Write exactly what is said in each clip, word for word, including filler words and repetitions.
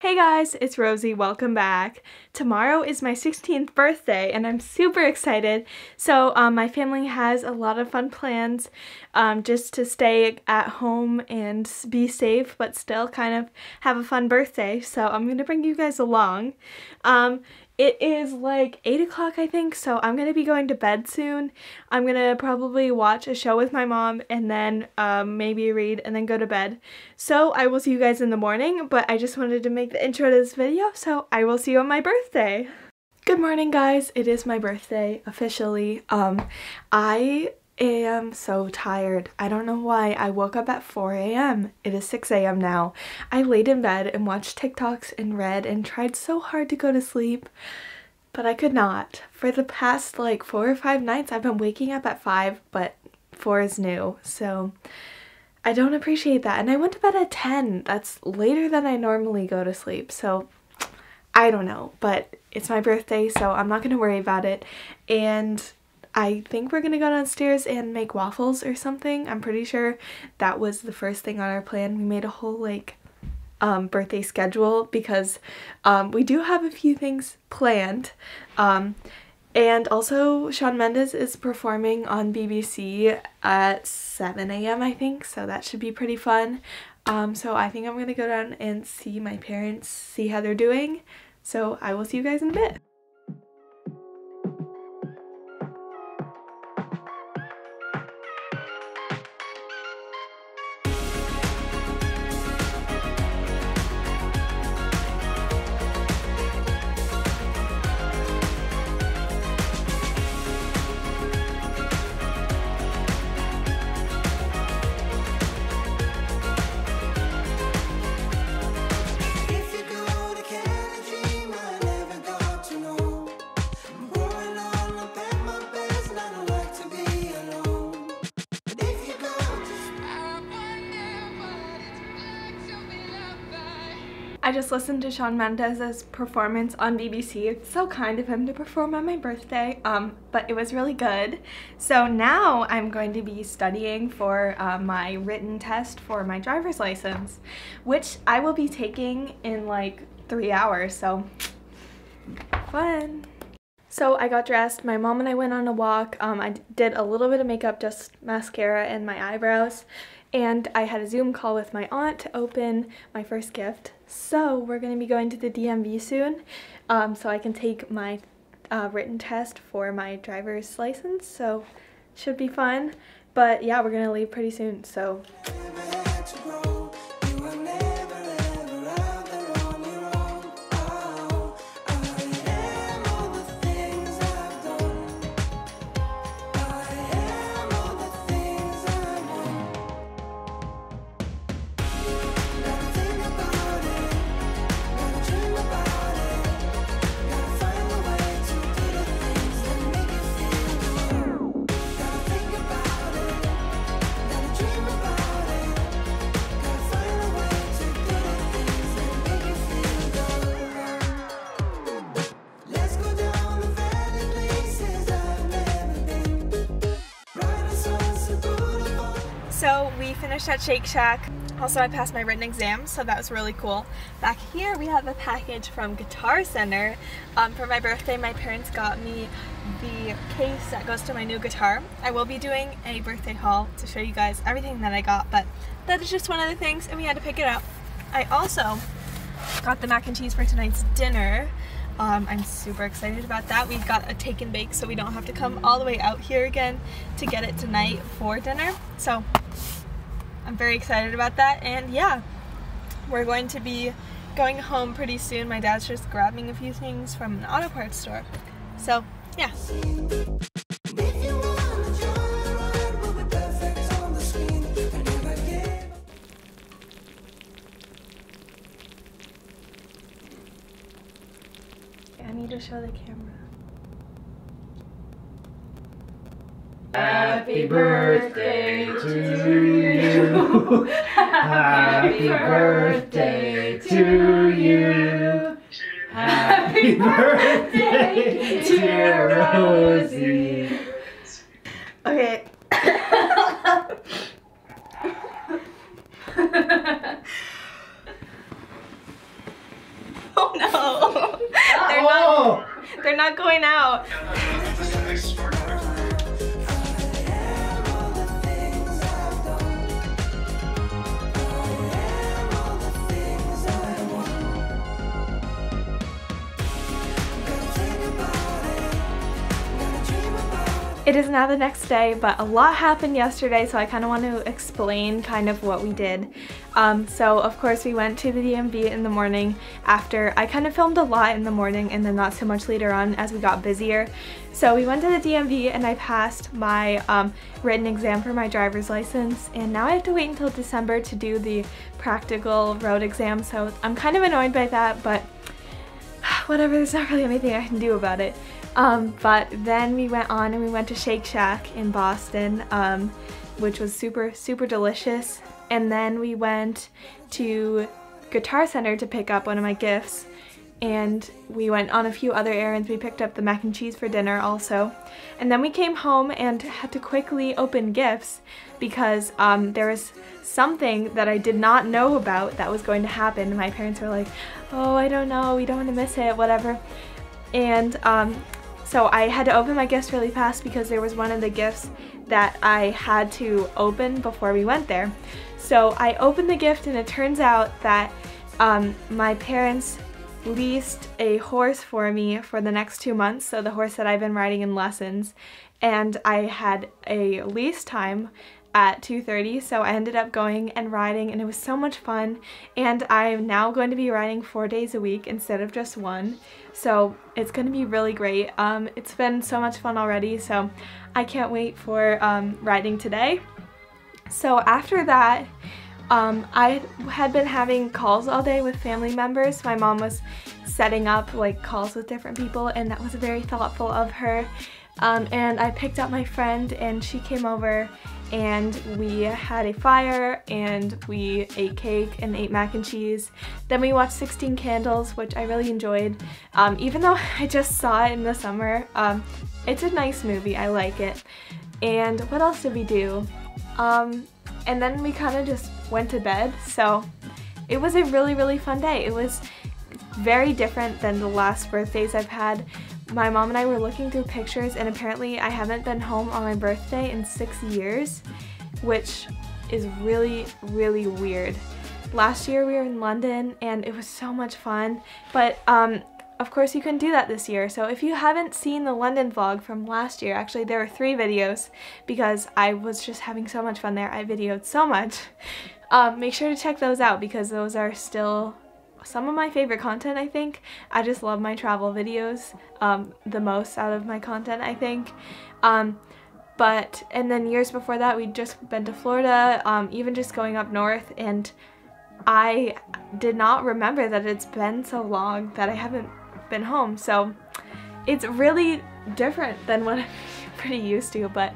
Hey guys, it's Rosie, welcome back. Tomorrow is my sixteenth birthday and I'm super excited. So um, my family has a lot of fun plans um, just to stay at home and be safe but still kind of have a fun birthday. So I'm gonna bring you guys along. Um, It is like eight o'clock, I think, so I'm gonna be going to bed soon. I'm gonna probably watch a show with my mom and then um, maybe read and then go to bed. So I will see you guys in the morning, but I just wanted to make the intro to this video, so I will see you on my birthday. Good morning, guys. It is my birthday, officially. Um, I am so tired. I don't know why. I woke up at four A M It is six A M now. I laid in bed and watched TikToks and read and tried so hard to go to sleep, but I could not. For the past like four or five nights, I've been waking up at five, but four is new, so I don't appreciate that. And I went to bed at ten. That's later than I normally go to sleep, so I don't know, but it's my birthday, so I'm not gonna worry about it. And I think we're gonna go downstairs and make waffles or something. I'm pretty sure that was the first thing on our plan. We made a whole like um, birthday schedule because um, we do have a few things planned. Um, and also Shawn Mendes is performing on B B C at seven A M I think, so that should be pretty fun. Um, so I think I'm gonna go down and see my parents, see how they're doing. So I will see you guys in a bit. I just listened to Shawn Mendes' performance on B B C. It's so kind of him to perform on my birthday, um, but it was really good. So now I'm going to be studying for uh, my written test for my driver's license, which I will be taking in like three hours, so fun. So I got dressed, my mom and I went on a walk, um, I did a little bit of makeup, just mascara and my eyebrows, and I had a Zoom call with my aunt to open my first gift. So we're going to be going to the D M V soon, um, so I can take my uh, written test for my driver's license, so should be fun. But yeah, we're going to leave pretty soon, so... So we finished at Shake Shack. Also, I passed my written exam, so that was really cool. Back here, we have a package from Guitar Center. Um, for my birthday, my parents got me the case that goes to my new guitar. I will be doing a birthday haul to show you guys everything that I got, but that is just one of the things, and we had to pick it up. I also got the mac and cheese for tonight's dinner. Um, I'm super excited about that. We've got a take and bake, so we don't have to come all the way out here again to get it tonight for dinner. So I'm very excited about that, and yeah, we're going to be going home pretty soon. My dad's just grabbing a few things from an auto parts store. So yeah. Show the camera. Happy birthday to you. Happy birthday to you. Happy birthday to Rosie. Okay. They're not going out. It is now the next day, but a lot happened yesterday, so I kind of want to explain kind of what we did. Um, so of course we went to the D M V in the morning after. I kind of filmed a lot in the morning and then not so much later on as we got busier. So we went to the D M V and I passed my um, written exam for my driver's license, and now I have to wait until December to do the practical road exam, so I'm kind of annoyed by that, but whatever, there's not really anything I can do about it. Um, but then we went on and we went to Shake Shack in Boston, um, which was super, super delicious. And then we went to Guitar Center to pick up one of my gifts. And we went on a few other errands. We picked up the mac and cheese for dinner also. And then we came home and had to quickly open gifts because um, there was something that I did not know about that was going to happen. My parents were like, oh, I don't know, we don't want to miss it, whatever. And um, so I had to open my gifts really fast because there was one of the gifts that I had to open before we went there. So I opened the gift and it turns out that um, my parents leased a horse for me for the next two months, so the horse that I've been riding in lessons, and I had a lease time at two thirty, so I ended up going and riding, and it was so much fun, and I'm now going to be riding four days a week instead of just one, so it's going to be really great. Um, it's been so much fun already, so I can't wait for um, riding today. So after that, um, I had been having calls all day with family members. My mom was setting up like calls with different people, and that was very thoughtful of her. Um, and I picked up my friend and she came over and we had a fire and we ate cake and ate mac and cheese. Then we watched sixteen candles, which I really enjoyed. Um, even though I just saw it in the summer, um, it's a nice movie, I like it. And what else did we do? Um, and then we kind of just went to bed, so it was a really, really fun day. It was very different than the last birthdays I've had. My mom and I were looking through pictures, and apparently I haven't been home on my birthday in six years, which is really, really weird. Last year we were in London, and it was so much fun, but um, of course you couldn't do that this year. So if you haven't seen the London vlog from last year, actually there were three videos because I was just having so much fun there. I videoed so much. Um, make sure to check those out because those are still some of my favorite content, I think. I just love my travel videos um, the most out of my content, I think. Um, but, and then years before that, we'd just been to Florida, um, even just going up north, and I did not remember that it's been so long that I haven't been home. So it's really different than what I'm pretty used to, but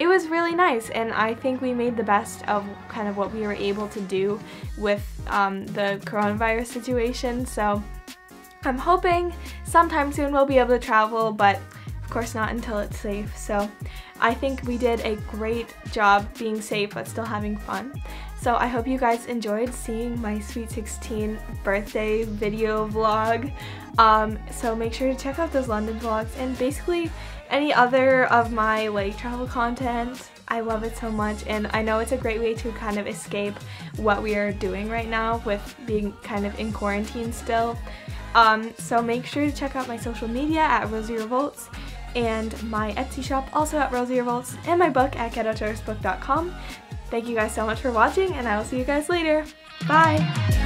it was really nice, and I think we made the best of kind of what we were able to do with um, the coronavirus situation. So I'm hoping sometime soon we'll be able to travel, but of course not until it's safe. So I think we did a great job being safe but still having fun. So I hope you guys enjoyed seeing my Sweet sixteen birthday video vlog. Um, so make sure to check out those London vlogs and basically any other of my like travel content. I love it so much, and I know it's a great way to kind of escape what we are doing right now with being kind of in quarantine still. Um, so make sure to check out my social media at Rosie Revolts, and my Etsy shop also at Rosie Revolts, and my book at get out doors book dot com. Thank you guys so much for watching, and I will see you guys later. Bye!